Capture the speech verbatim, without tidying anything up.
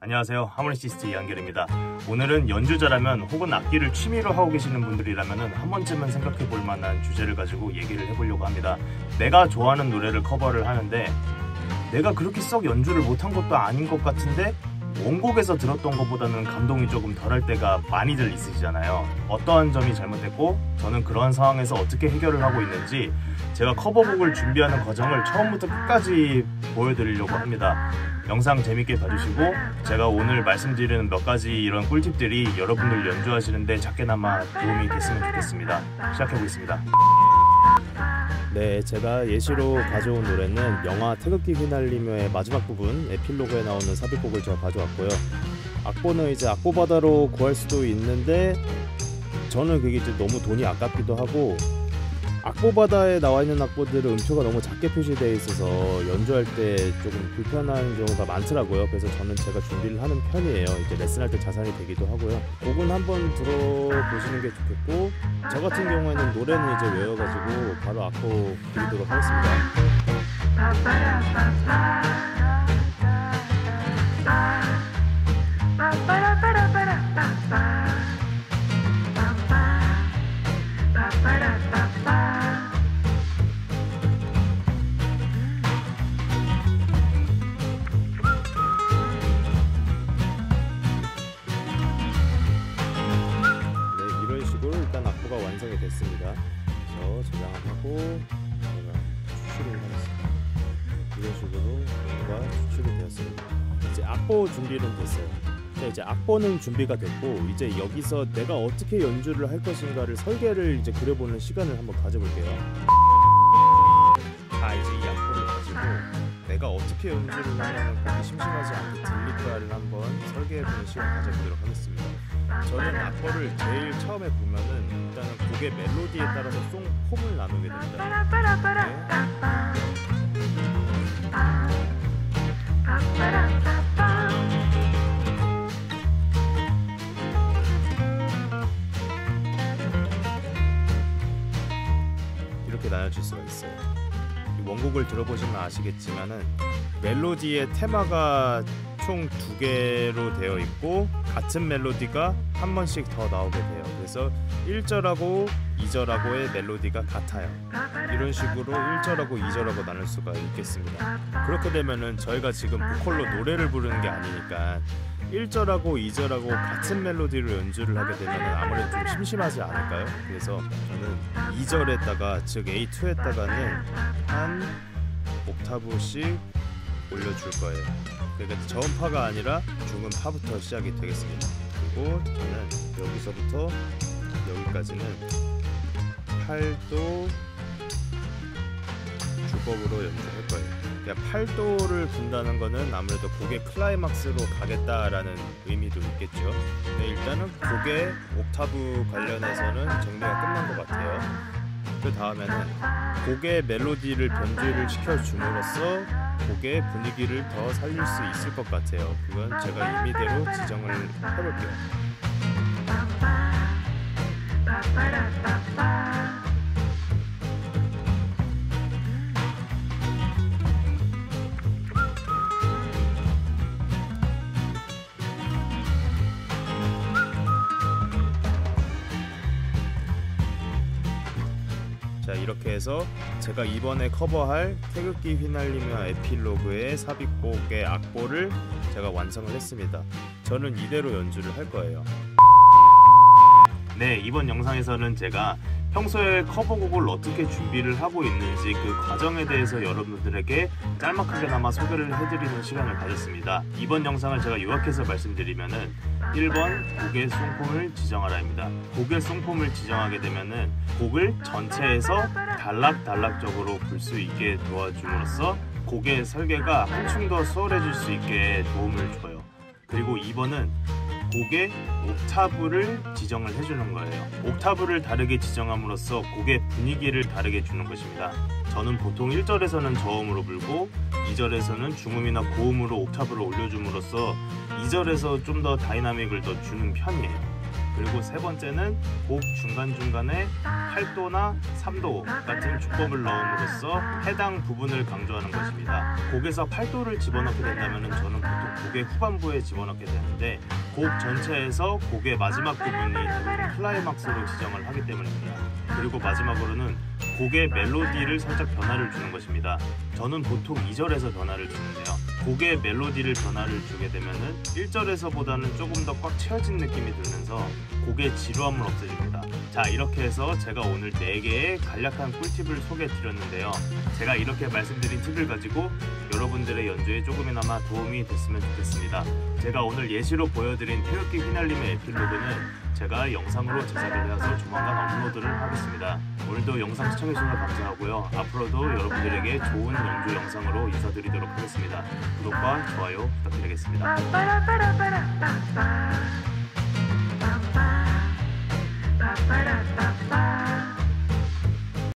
안녕하세요, 하모니시스트 이한결입니다. 오늘은 연주자라면 혹은 악기를 취미로 하고 계시는 분들이라면 한 번쯤은 생각해 볼 만한 주제를 가지고 얘기를 해보려고 합니다. 내가 좋아하는 노래를 커버를 하는데 내가 그렇게 썩 연주를 못한 것도 아닌 것 같은데 원곡에서 들었던 것보다는 감동이 조금 덜할 때가 많이들 있으시잖아요. 어떠한 점이 잘못됐고 저는 그러한 상황에서 어떻게 해결을 하고 있는지 제가 커버곡을 준비하는 과정을 처음부터 끝까지 보여드리려고 합니다. 영상 재밌게 봐주시고 제가 오늘 말씀드리는 몇 가지 이런 꿀팁들이 여러분들 연주하시는데 작게나마 도움이 됐으면 좋겠습니다. 시작해보겠습니다. 네, 제가 예시로 가져온 노래는 영화 태극기 휘날리며의 마지막 부분 에필로그에 나오는 삽입곡을 제가 가져왔고요. 악보는 이제 악보바다로 구할 수도 있는데 저는 그게 이제 너무 돈이 아깝기도 하고 악보바다에 나와 있는 악보들은 음표가 너무 작게 표시되어 있어서 연주할 때 조금 불편한 경우가 많더라고요. 그래서 저는 제가 준비를 하는 편이에요. 이제 레슨할 때 자산이 되기도 하고요. 곡은 한번 들어보시는 게 좋겠고, 저 같은 경우에는 노래는 이제 외워가지고 바로 악보 드리도록 하겠습니다. 완성이 됐습니다. 그래서 저장하고 추출을 하겠습니다. 이런 식으로 뭔가 추출이 되었습니다. 이제 악보 준비는 됐어요. 이제 악보는 준비가 됐고 이제 여기서 내가 어떻게 연주를 할 것인가를 설계를 이제 그려보는 시간을 한번 가져볼게요. 다 이제 이 악보를 가지고 내가 어떻게 연주를 하면 그렇게 심심하지 않게 들릴까를 한번 설계해보는 시간을 가져보도록 하겠습니다. 저는 악보를 제일 처음에 보면은 일단은 곡의 멜로디에 따라서 송 폼을 나누게 됩니다. 이렇게 나눠질 수가 있어요. 원곡을 들어보시면 아시겠지만은 멜로디의 테마가 총 두 개로 되어 있고 같은 멜로디가 한 번씩 더 나오게 돼요. 그래서 일 절하고 이 절하고의 멜로디가 같아요. 이런 식으로 일 절하고 이 절하고 나눌 수가 있겠습니다. 그렇게 되면은 저희가 지금 보컬로 노래를 부르는 게 아니니까 일 절하고 이 절하고 같은 멜로디로 연주를 하게 되면 아무래도 좀 심심하지 않을까요? 그래서 저는 이 절에다가, 즉 에이 투에다가는 한 옥타브씩 올려줄 거예요. 그러니까 저음파가 아니라 중음파부터 시작이 되겠습니다. 그리고 저는 여기서부터 여기까지는 팔도 주법으로 연주할 거예요. 그러니까 팔도를 분다는 거는 아무래도 곡의 클라이막스로 가겠다라는 의미도 있겠죠. 네, 일단은 곡의 옥타브 관련해서는 정리가 끝난 것 같아요. 그 다음에는 곡의 멜로디를 변주를 시켜줌으로써 곡의 분위기를 더 살릴 수 있을 것 같아요. 그건 제가 임의대로 지정을 해볼게요. 자, 이렇게 해서 제가 이번에 커버할 태극기 휘날리며 에필로그의 삽입곡의 악보를 제가 완성을 했습니다. 저는 이대로 연주를 할 거예요. 네, 이번 영상에서는 제가 평소에 커버곡을 어떻게 준비를 하고 있는지 그 과정에 대해서 여러분들에게 짤막하게나마 소개를 해드리는 시간을 가졌습니다. 이번 영상을 제가 요약해서 말씀드리면은 일 번 곡의 송폼을 지정하라입니다. 곡의 송폼을 지정하게 되면은 곡을 전체에서 단락단락적으로 불 수 있게 도와줌으로써 곡의 설계가 한층 더 수월해질 수 있게 도움을 줘요. 그리고 이 번은 곡의 옥타브를 지정을 해주는 거예요. 옥타브를 다르게 지정함으로써 곡의 분위기를 다르게 주는 것입니다. 저는 보통 일 절에서는 저음으로 불고 이 절에서는 중음이나 고음으로 옥타브를 올려줌으로써 이 절에서 좀 더 다이나믹을 더 주는 편이에요. 그리고 세 번째는 곡 중간중간에 팔도나 삼도 같은 주법을 넣음으로써 해당 부분을 강조하는 것입니다. 곡에서 팔도를 집어넣게 된다면 저는 보통 곡의 후반부에 집어넣게 되는데 곡 전체에서 곡의 마지막 부분이 대부분 클라이막스로 지정을 하기 때문입니다. 그리고 마지막으로는 곡의 멜로디를 살짝 변화를 주는 것입니다. 저는 보통 이 절에서 변화를 주는데요. 곡의 멜로디를 변화를 주게 되면은 일 절에서보다는 조금 더 꽉 채워진 느낌이 들면서 곡의 지루함을 없애줍니다. 자, 이렇게 해서 제가 오늘 네 개의 간략한 꿀팁을 소개해드렸는데요. 제가 이렇게 말씀드린 팁을 가지고 여러분들의 연주에 조금이나마 도움이 됐으면 좋겠습니다. 제가 오늘 예시로 보여드린 태극기 휘날리며 에필로그는 제가 영상으로 제작을 해서 조만간 업로드를 하겠습니다. 오늘도 영상 시청해주셔서 감사하고요. 앞으로도 여러분들에게 좋은 연주 영상으로 인사드리도록 하겠습니다. 구독과 좋아요 부탁드리겠습니다.